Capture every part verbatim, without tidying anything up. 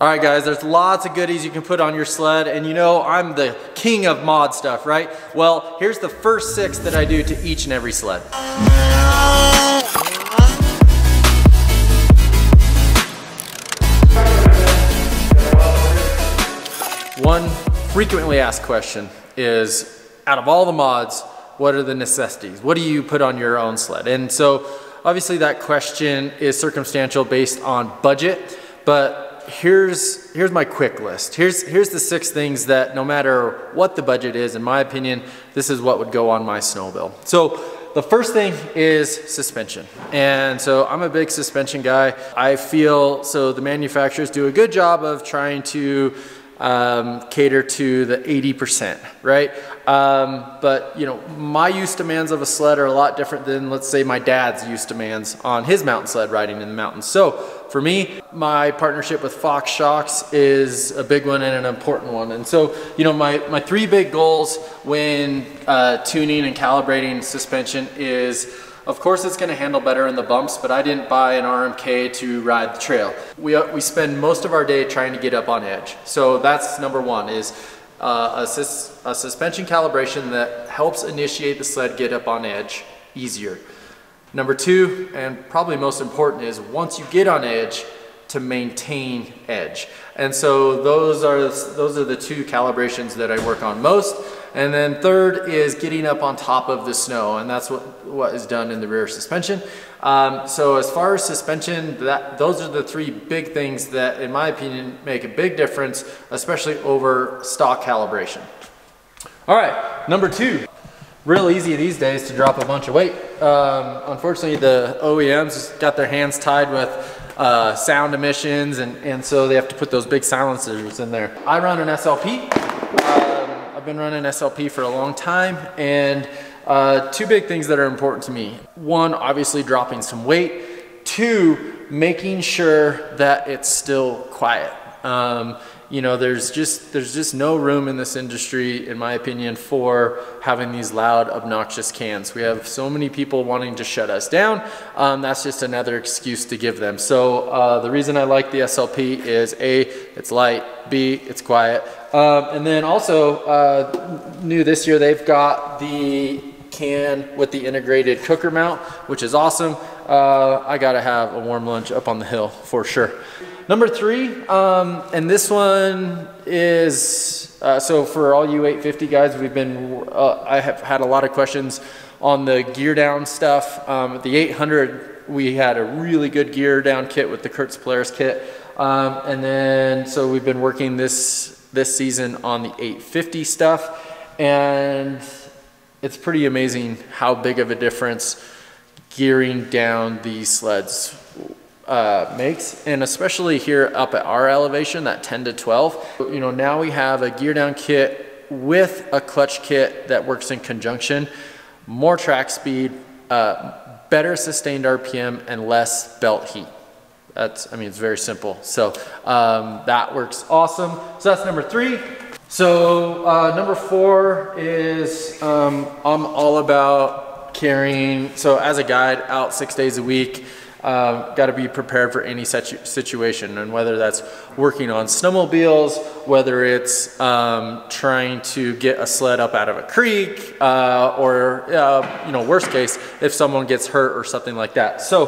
All right guys, there's lots of goodies you can put on your sled, and you know I'm the king of mod stuff, right? Well, here's the first six that I do to each and every sled. One frequently asked question is, out of all the mods, what are the necessities? What do you put on your own sled? And so obviously that question is circumstantial based on budget, but Here's, here's my quick list. Here's, here's the six things that no matter what the budget is, in my opinion, this is what would go on my snow bill. So the first thing is suspension. And so I'm a big suspension guy. I feel, so the manufacturers do a good job of trying to um, cater to the eighty percent, right? Um, but you know, my use demands of a sled are a lot different than, let's say, my dad's use demands on his mountain sled riding in the mountains. So for me, my partnership with Fox Shocks is a big one and an important one. And so, you know, my, my three big goals when uh, tuning and calibrating suspension is, of course it's gonna handle better in the bumps, but I didn't buy an R M K to ride the trail. We, we spend most of our day trying to get up on edge. So that's number one, is uh, a, sus a suspension calibration that helps initiate the sled get up on edge easier. Number two, and probably most important, is once you get on edge, to maintain edge. And so those are, those are the two calibrations that I work on most. And then third is getting up on top of the snow, and that's what, what is done in the rear suspension. Um, so as far as suspension, that, those are the three big things that, in my opinion, make a big difference, especially over stock calibration. All right, number two. Real easy these days to drop a bunch of weight. Um, unfortunately, the O E Ms got their hands tied with uh, sound emissions, and, and so they have to put those big silencers in there. I run an S L P. Um, I've been running S L P for a long time, and uh, two big things that are important to me. One, obviously dropping some weight. Two, making sure that it's still quiet. Um, You know, there's just there's just no room in this industry, in my opinion, for having these loud, obnoxious cans. We have so many people wanting to shut us down. Um, that's just another excuse to give them. So uh, the reason I like the S L P is A, it's light, B, it's quiet. Um, and then also, uh, new this year, they've got the can with the integrated cooker mount, which is awesome. Uh, I gotta have a warm lunch up on the hill for sure. Number three, um, and this one is, uh, so for all you eight fifty guys, we've been, uh, I have had a lot of questions on the gear down stuff. Um, the eight hundred, we had a really good gear down kit with the Kurtz Polaris kit. Um, and then, so we've been working this, this season on the eight fifty stuff. And it's pretty amazing how big of a difference gearing down these sleds Uh, makes, and especially here up at our elevation, that ten to twelve. You know, now we have a gear down kit with a clutch kit that works in conjunction, more track speed, uh, better sustained R P M, and less belt heat. That's, I mean, it's very simple. So um, that works awesome. So that's number three. So uh, number four is um, I'm all about carrying, so as a guide out six days a week, Um, got to be prepared for any such situation, and whether that's working on snowmobiles, whether it's um, trying to get a sled up out of a creek, uh, or uh, you know, worst case, if someone gets hurt or something like that. So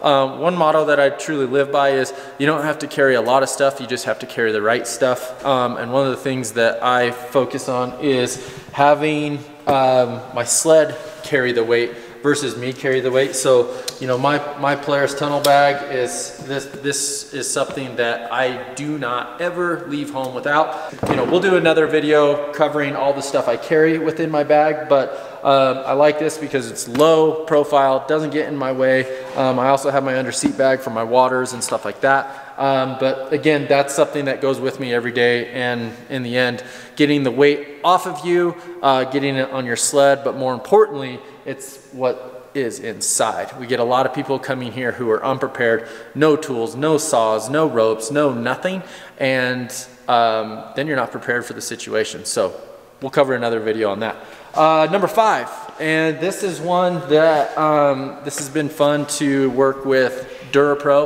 um, one motto that I truly live by is you don't have to carry a lot of stuff, you just have to carry the right stuff. Um, and one of the things that I focus on is having um, my sled carry the weight versus me carry the weight. So, you know, my, my Polaris Tunnel Bag is, this This is something that I do not ever leave home without. You know, we'll do another video covering all the stuff I carry within my bag, but um, I like this because it's low profile, doesn't get in my way. Um, I also have my under seat bag for my waters and stuff like that. Um, but again, that's something that goes with me every day, and in the end, getting the weight off of you, uh, getting it on your sled, but more importantly, it's what is inside. We get a lot of people coming here who are unprepared, no tools, no saws, no ropes, no nothing, and um, then you're not prepared for the situation. So we'll cover another video on that. Uh, number five, and this is one that um, this has been fun to work with DuraPro.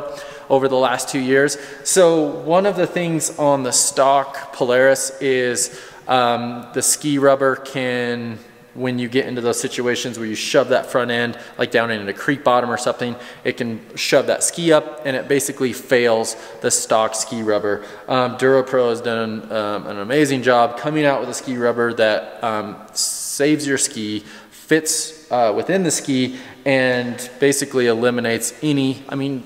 over the last two years. So one of the things on the stock Polaris is um, the ski rubber can, when you get into those situations where you shove that front end, like down into a creek bottom or something, it can shove that ski up and it basically fails the stock ski rubber. Um, DuraPro has done um, an amazing job coming out with a ski rubber that um, saves your ski, fits uh, within the ski, and basically eliminates any, I mean,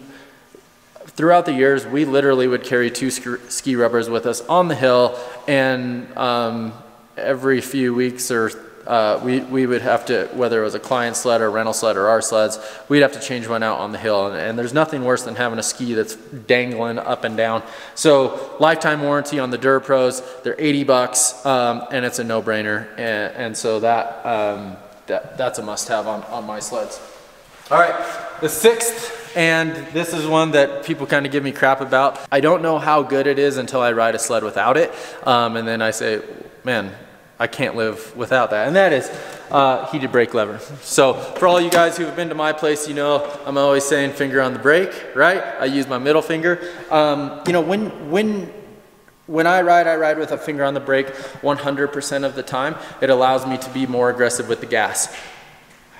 throughout the years, we literally would carry two ski rubbers with us on the hill, and um, every few weeks or Uh, we, we would have to, whether it was a client sled or rental sled or our sleds, we'd have to change one out on the hill. And, and there's nothing worse than having a ski that's dangling up and down. So lifetime warranty on the DuraPros, they're eighty bucks, um, and it's a no-brainer. And, and so that, um, that that's a must-have on, on my sleds. All right, the sixth, and this is one that people kind of give me crap about. I don't know how good it is until I ride a sled without it. Um, and then I say, man, I can't live without that, and that is uh, heated brake lever. So for all you guys who have been to my place, you know I'm always saying finger on the brake, right? I use my middle finger. Um, you know, when when when I ride, I ride with a finger on the brake one hundred percent of the time. It allows me to be more aggressive with the gas.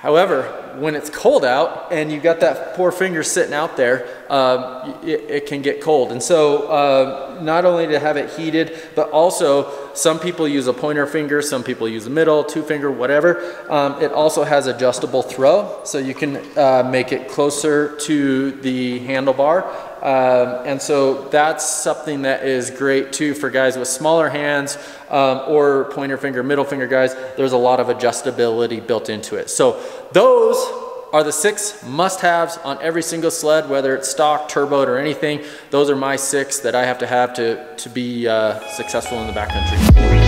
However, when it's cold out and you've got that poor finger sitting out there, um, it, it can get cold. And so uh, not only to have it heated, but also some people use a pointer finger, some people use a middle, two finger, whatever. Um, it also has adjustable throw, so you can uh, make it closer to the handlebar. Um, and so that's something that is great too for guys with smaller hands um, or pointer finger, middle finger guys. There's a lot of adjustability built into it. So those are the six must-haves on every single sled, whether it's stock, turboed, or anything. Those are my six that I have to have to, to be uh, successful in the backcountry.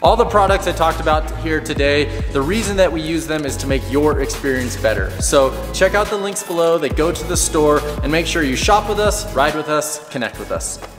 All the products I talked about here today, the reason that we use them is to make your experience better. So check out the links below, they go to the store, and make sure you shop with us, ride with us, connect with us.